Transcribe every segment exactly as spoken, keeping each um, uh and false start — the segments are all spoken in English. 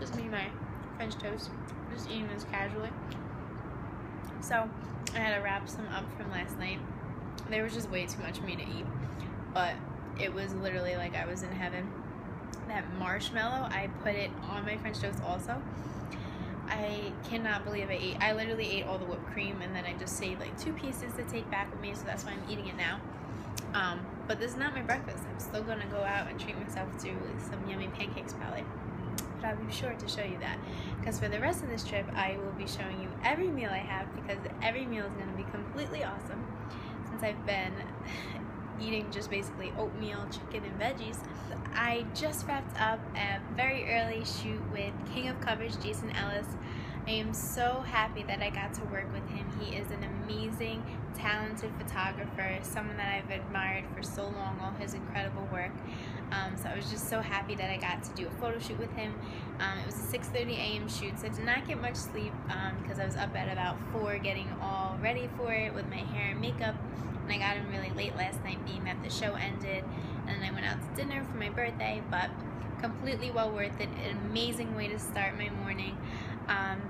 Just me and my French toast. Just eating this casually. So I had to wrap some up from last night. There was just way too much for me to eat, but it was literally like I was in heaven. That marshmallow, I put it on my French toast also. I cannot believe I ate. I literally ate all the whipped cream, and then I just saved like two pieces to take back with me, so that's why I'm eating it now. Um, but this is not my breakfast. I'm still going to go out and treat myself to some yummy pancakes probably. But I'll be sure to show you that, because for the rest of this trip, I will be showing you every meal I have, because every meal is going to be completely awesome. Since I've been eating just basically oatmeal, chicken, and veggies. I just wrapped up a very early shoot with King of Covers, Jason Ellis. I am so happy that I got to work with him. He is an amazing, talented photographer, someone that I've admired for so long, all his incredible work. Um, so I was just so happy that I got to do a photo shoot with him. Um, it was a six thirty a m shoot, so I did not get much sleep because um, I was up at about four getting all ready for it with my hair and makeup. And I got in really late last night, being that the show ended, and then I went out to dinner for my birthday, but completely well worth it. An amazing way to start my morning. Um,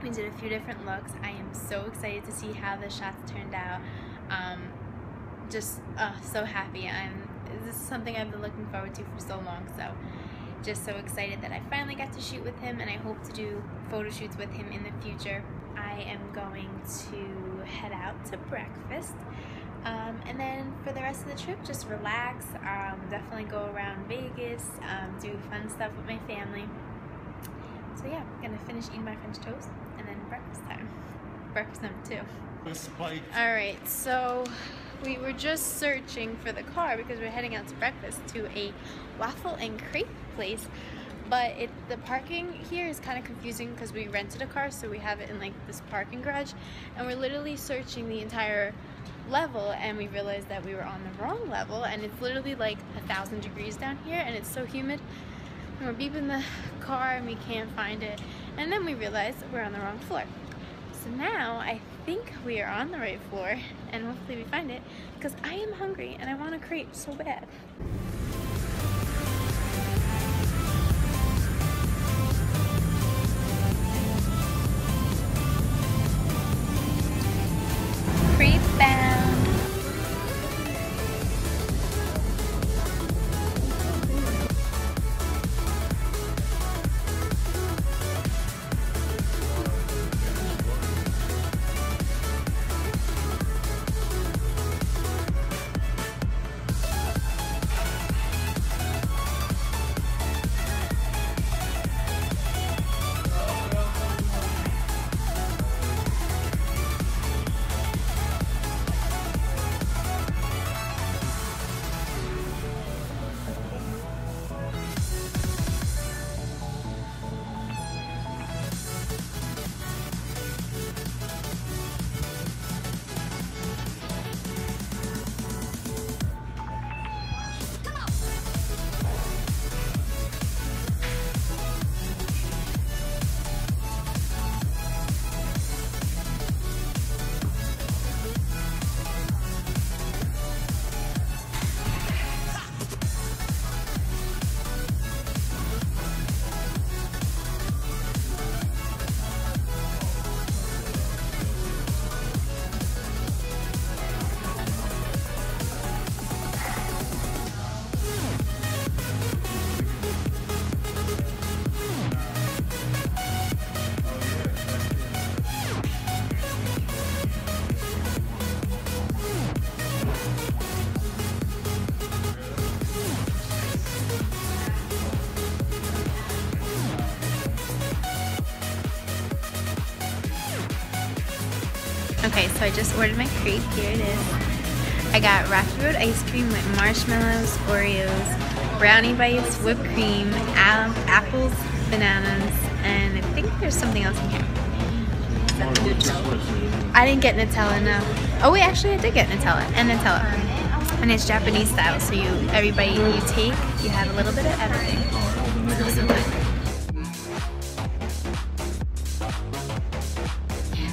we did a few different looks. I am so excited to see how the shots turned out. Um, just oh, so happy. I'm, this is something I've been looking forward to for so long, so just so excited that I finally got to shoot with him, and I hope to do photo shoots with him in the future. I am going to head out to breakfast. Um, and then for the rest of the trip, just relax, um, definitely go around Vegas, um, do fun stuff with my family. So yeah, I'm going to finish eating my French toast, and then breakfast time. Breakfast number two. Alright, so we were just searching for the car because we we're heading out to breakfast to a waffle and crepe place. But it, the parking here is kind of confusing because we rented a car, so we have it in like this parking garage, and we're literally searching the entire level, and we realized that we were on the wrong level, and it's literally like a thousand degrees down here, and it's so humid, and we're beeping the car and we can't find it, and then we realized that we're on the wrong floor. So now I think we are on the right floor, and hopefully we find it, because I am hungry and I want a crepe so bad. Okay, so I just ordered my crepe. Here it is. I got Rocky Road ice cream with marshmallows, Oreos, brownie bites, whipped cream, apples, bananas, and I think there's something else in here. I didn't get Nutella, no. Oh wait, actually I did get Nutella, and Nutella. And it's Japanese style, so you, every bite you take, you have a little bit of everything. So, so good.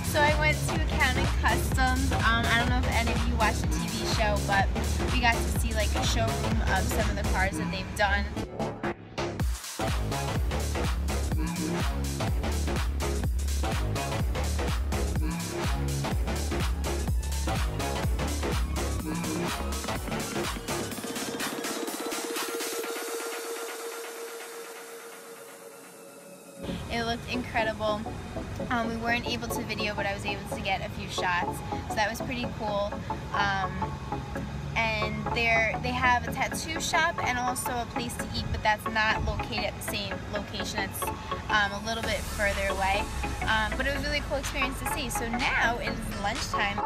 So I went to Account and Customs. Um, I don't know if any of you watched the T V show, but we got to see like a showroom of some of the cars that they've done. It looked incredible. Um, we weren't able to video, but I was able to get a few shots, so that was pretty cool. Um, and there they have a tattoo shop and also a place to eat, but that's not located at the same location. It's um, a little bit further away. Um, but it was a really cool experience to see. So now it is lunchtime.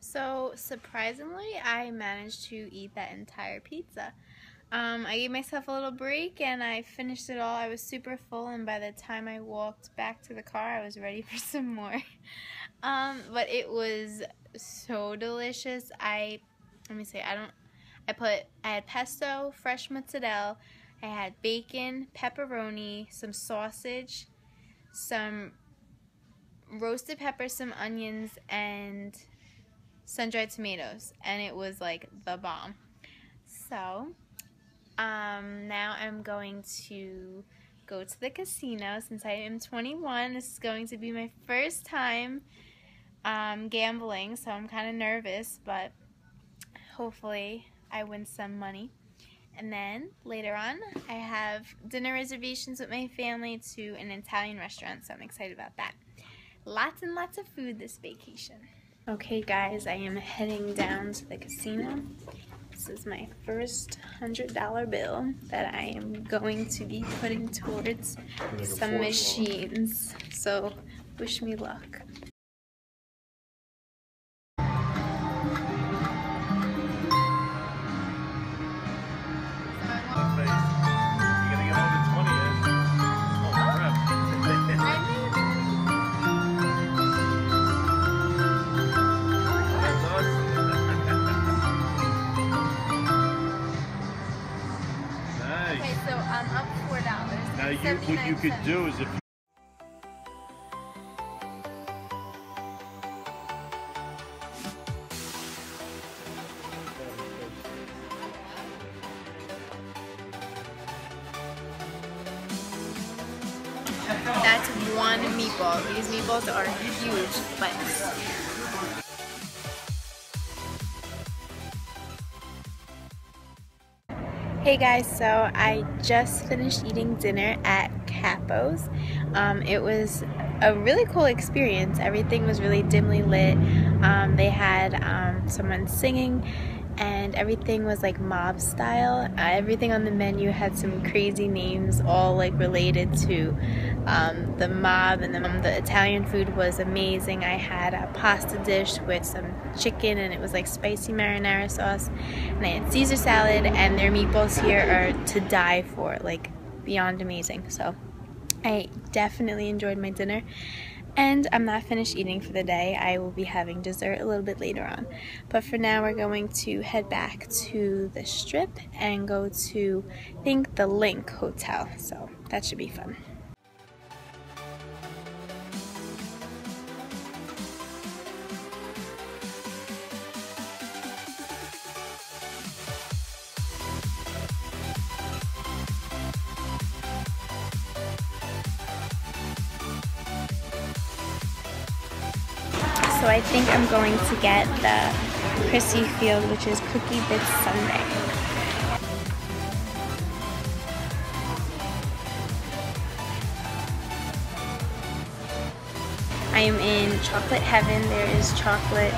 So surprisingly, I managed to eat that entire pizza. Um, I gave myself a little break and I finished it all. I was super full, and by the time I walked back to the car, I was ready for some more. um, but it was so delicious. I, let me see, I don't, I put, I had pesto, fresh mozzarella, I had bacon, pepperoni, some sausage, some roasted peppers, some onions, and sun-dried tomatoes, and it was like the bomb. So um, now I'm going to go to the casino since I am twenty-one. This is going to be my first time um, gambling, so I'm kind of nervous, but hopefully I win some money. And then later on I have dinner reservations with my family to an Italian restaurant, so I'm excited about that. Lots and lots of food this vacation. Okay guys, I am heading down to the casino. This is my first one hundred dollar bill that I am going to be putting towards some machines. So wish me luck. You, what you could do is if that's one meatball. These meatballs are huge, but hey guys, so I just finished eating dinner at Capo's. Um, it was a really cool experience. Everything was really dimly lit. Um, they had um, someone singing, and everything was like mob style. Uh, everything on the menu had some crazy names, all like related to um, the mob. And the, um, the Italian food was amazing. I had a pasta dish with some chicken, and it was like spicy marinara sauce. And I had Caesar salad, and their meatballs here are to die for, like beyond amazing. So I definitely enjoyed my dinner. And I'm not finished eating for the day. I will be having dessert a little bit later on. But for now, we're going to head back to the Strip and go to, I think, the Link Hotel. So that should be fun. So I think I'm going to get the Chrissy Field, which is Cookie Bits Sundae. I am in chocolate heaven. There is chocolate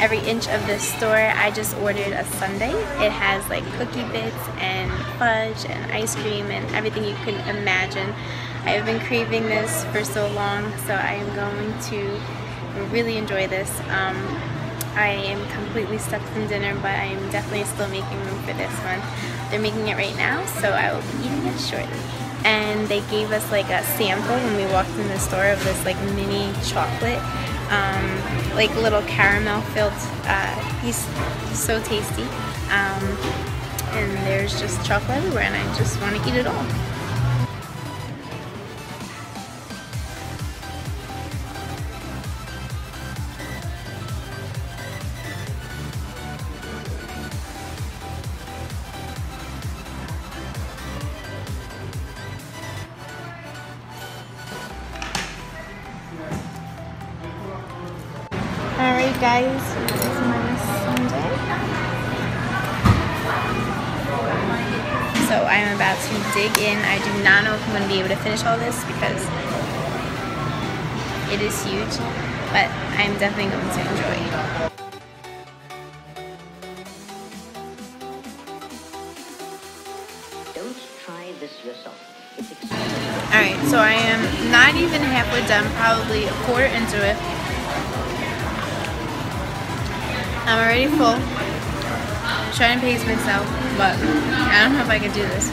every inch of this store. I just ordered a sundae. It has like cookie bits and fudge and ice cream and everything you can imagine. I've been craving this for so long, so I am going to really enjoy this. Um, I am completely stuffed from dinner, but I am definitely still making room for this one. They're making it right now, so I will be eating it shortly. And they gave us like a sample when we walked in the store of this like mini chocolate, um, like little caramel filled. Uh, he's so tasty. Um, and there's just chocolate everywhere, and I just want to eat it all. Alright guys, this is my Sunday. So I'm about to dig in. I do not know if I'm going to be able to finish all this because it is huge, but I'm definitely going to enjoy it. Alright, so I am not even halfway done, probably a quarter into it. I'm already full. I'm trying to pace myself, but I don't know if I can do this.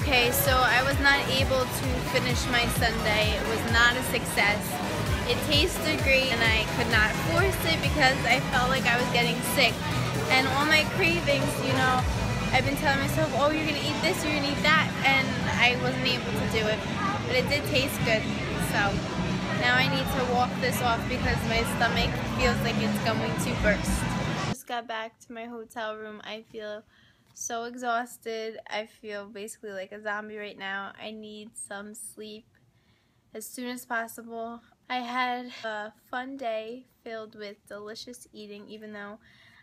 Okay, so I was not able to finish my sundae. It was not a success. It tasted great and I could not force it because I felt like I was getting sick. And all my cravings, you know, I've been telling myself, oh, you're gonna eat this, you're gonna eat that, and I wasn't able to do it. But it did taste good, so now I need to walk this off because my stomach feels like it's going to burst. Just got back to my hotel room. I feel so exhausted. I feel basically like a zombie right now. I need some sleep as soon as possible. I had a fun day filled with delicious eating, even though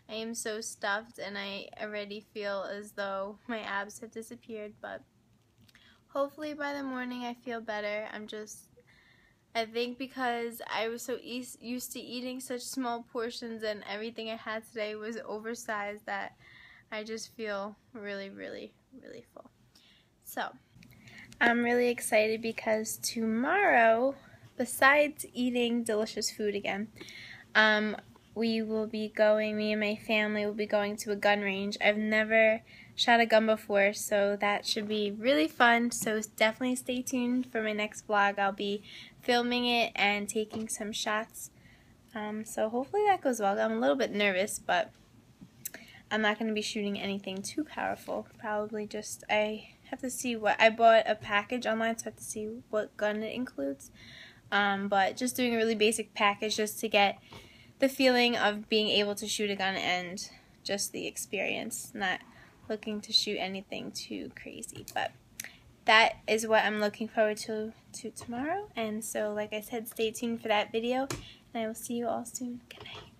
I am so stuffed and I already feel as though my abs have disappeared, but hopefully by the morning I feel better. I'm just, I think because I was so e- used to eating such small portions and everything I had today was oversized that I just feel really, really, really full. So, I'm really excited because tomorrow, besides eating delicious food again, um, we will be going, me and my family will be going to a gun range. I've never shot a gun before, so that should be really fun. So definitely stay tuned for my next vlog. I'll be filming it and taking some shots. Um, so hopefully that goes well. I'm a little bit nervous, but I'm not going to be shooting anything too powerful. Probably just, I have to see what, I bought a package online, so I have to see what gun it includes. Um, but just doing a really basic package just to get the feeling of being able to shoot a gun and just the experience. Not looking to shoot anything too crazy. But that is what I'm looking forward to, to tomorrow. And so, like I said, stay tuned for that video. And I will see you all soon. Good night.